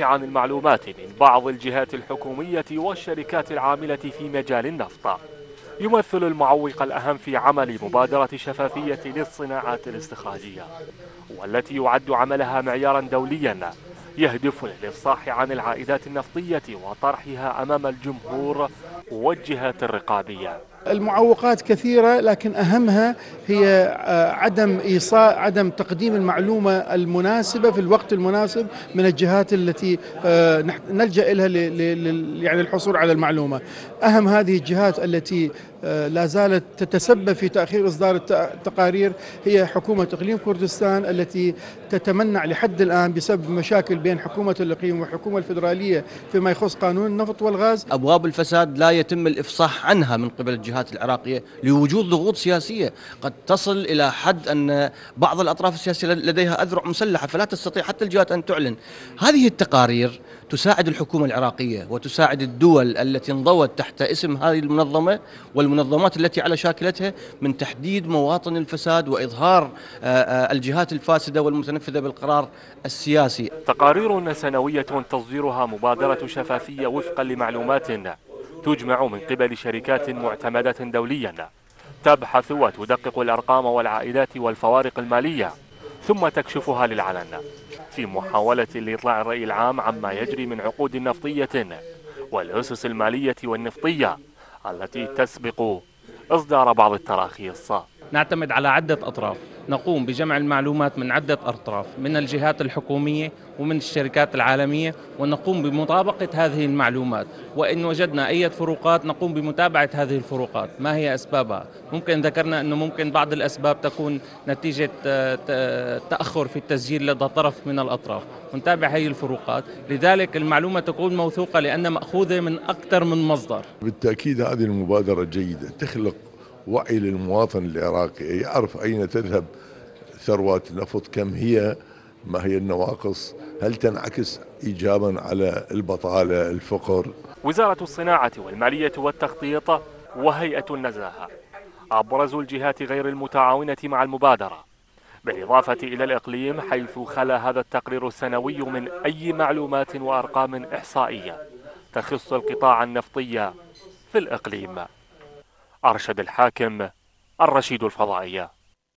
عن المعلومات من بعض الجهات الحكومية والشركات العاملة في مجال النفط يمثل المعوق الأهم في عمل مبادرة الشفافية للصناعات الاستخراجية، والتي يعد عملها معيارا دوليا يهدف للإفصاح عن العائدات النفطية وطرحها أمام الجمهور والجهات الرقابية. المعوقات كثيرة، لكن أهمها هي عدم تقديم المعلومة المناسبة في الوقت المناسب من الجهات التي نلجأ إليها للحصول على المعلومة. أهم هذه الجهات التي لا زالت تتسبب في تأخير إصدار التقارير هي حكومة إقليم كردستان، التي تتمنع لحد الآن بسبب مشاكل بين حكومة الإقليم والحكومة الفيدرالية فيما يخص قانون النفط والغاز. أبواب الفساد لا يتم الإفصاح عنها من قبل الجهات العراقية لوجود ضغوط سياسية قد تصل إلى حد أن بعض الأطراف السياسية لديها أذرع مسلحة، فلا تستطيع حتى الجهات أن تعلن. هذه التقارير تساعد الحكومة العراقية وتساعد الدول التي انضوت تحت اسم هذه المنظمة والمنظمات التي على شاكلتها من تحديد مواطن الفساد وإظهار الجهات الفاسدة والمتنفذة بالقرار السياسي. تقارير سنوية تصديرها مبادرة شفافية وفقا لمعلومات تجمع من قبل شركات معتمدة دوليا، تبحث وتدقق الأرقام والعائدات والفوارق المالية، ثم تكشفها للعلن في محاولة لإطلاع الرأي العام عما يجري من عقود نفطية والأسس المالية والنفطية التي تسبق إصدار بعض التراخيص. نعتمد على عدة أطراف، نقوم بجمع المعلومات من عدة أطراف، من الجهات الحكومية ومن الشركات العالمية، ونقوم بمطابقة هذه المعلومات، وإن وجدنا أي فروقات نقوم بمتابعة هذه الفروقات، ما هي أسبابها. ممكن ذكرنا أنه ممكن بعض الأسباب تكون نتيجة تأخر في التسجيل لدى طرف من الأطراف، ونتابع هذه الفروقات، لذلك المعلومة تكون موثوقة لأنها مأخوذة من أكثر من مصدر. بالتأكيد هذه المبادرة جيدة، تخلق وعي للمواطن العراقي، يعرف أين تذهب ثروات النفط، كم هي، ما هي النواقص، هل تنعكس إيجابا على البطالة، الفقر. وزارة الصناعة والمالية والتخطيط وهيئة النزاهة أبرز الجهات غير المتعاونة مع المبادرة، بالإضافة إلى الإقليم، حيث خلا هذا التقرير السنوي من أي معلومات وأرقام إحصائية تخص القطاع النفطي في الإقليم. الرشيد الفضائية.